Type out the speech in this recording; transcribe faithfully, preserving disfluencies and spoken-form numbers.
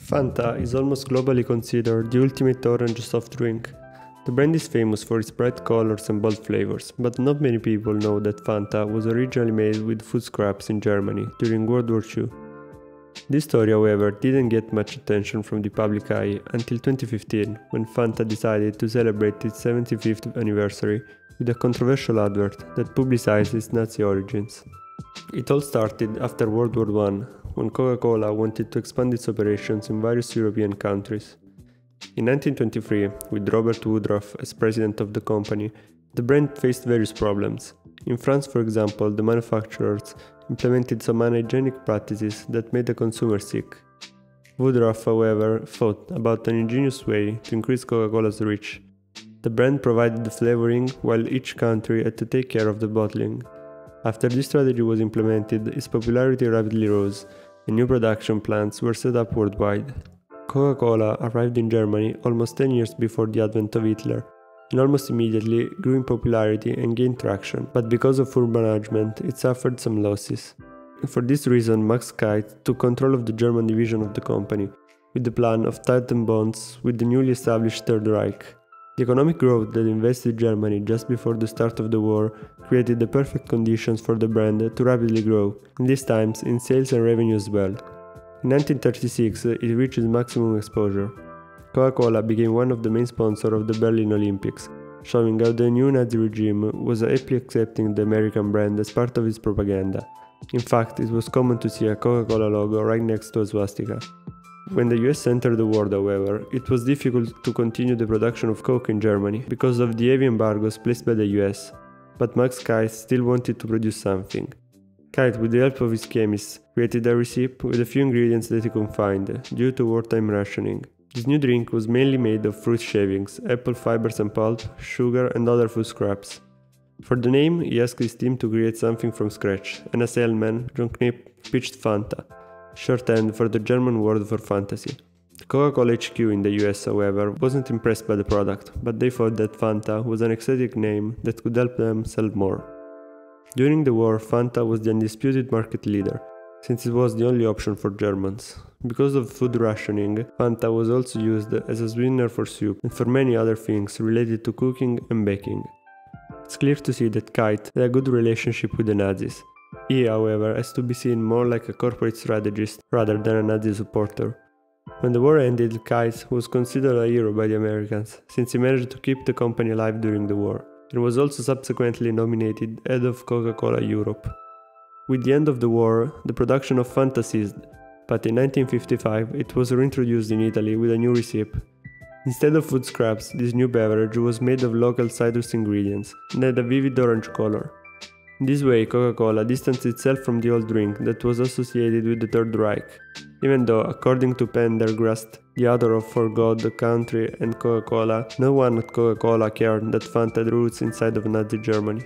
Fanta is almost globally considered the ultimate orange soft drink. The brand is famous for its bright colors and bold flavors, but not many people know that Fanta was originally made with food scraps in Germany during World War Two. This story, however, didn't get much attention from the public eye until twenty fifteen, when Fanta decided to celebrate its seventy-fifth anniversary with a controversial advert that publicized its Nazi origins. It all started after World War One, when Coca-Cola wanted to expand its operations in various European countries. In nineteen twenty-three, with Robert Woodruff as president of the company, the brand faced various problems. In France, for example, the manufacturers implemented some unhygienic practices that made the consumer sick. Woodruff, however, thought about an ingenious way to increase Coca-Cola's reach. The brand provided the flavoring, while each country had to take care of the bottling. After this strategy was implemented, its popularity rapidly rose, and new production plants were set up worldwide. Coca-Cola arrived in Germany almost ten years before the advent of Hitler, and almost immediately grew in popularity and gained traction, but because of poor management it suffered some losses. For this reason, Max Keith took control of the German division of the company, with the plan of tightening bonds with the newly established Third Reich. The economic growth that invested Germany just before the start of the war created the perfect conditions for the brand to rapidly grow, in these times in sales and revenue as well. In nineteen thirty-six, it reached its maximum exposure. Coca-Cola became one of the main sponsors of the Berlin Olympics, showing how the new Nazi regime was happily accepting the American brand as part of its propaganda. In fact, it was common to see a Coca-Cola logo right next to a swastika. When the U S entered the world, however, it was difficult to continue the production of Coke in Germany because of the heavy embargoes placed by the U S, but Max Keith still wanted to produce something. Keith, with the help of his chemists, created a recipe with a few ingredients that he could find, due to wartime rationing. This new drink was mainly made of fruit shavings, apple fibers and pulp, sugar and other food scraps. For the name, he asked his team to create something from scratch, and as salesman, John Kneipp pitched Fanta, shorthand for the German word for fantasy. Coca-Cola H Q in the U S, however, wasn't impressed by the product, but they thought that Fanta was an exotic name that could help them sell more. During the war, Fanta was the undisputed market leader, since it was the only option for Germans. Because of food rationing, Fanta was also used as a sweetener for soup and for many other things related to cooking and baking. It's clear to see that Keith had a good relationship with the Nazis. He, however, has to be seen more like a corporate strategist rather than a Nazi supporter. When the war ended, Keith was considered a hero by the Americans, since he managed to keep the company alive during the war, and was also subsequently nominated head of Coca-Cola Europe. With the end of the war, the production of Fanta ceased, but in nineteen fifty-five it was reintroduced in Italy with a new recipe. Instead of food scraps, this new beverage was made of local citrus ingredients and had a vivid orange color. In this way, Coca-Cola distanced itself from the old drink that was associated with the Third Reich, even though, according to Pendergrast, the author of For God, the Country and Coca-Cola, no one at Coca-Cola cared that Fanta had roots inside of Nazi Germany.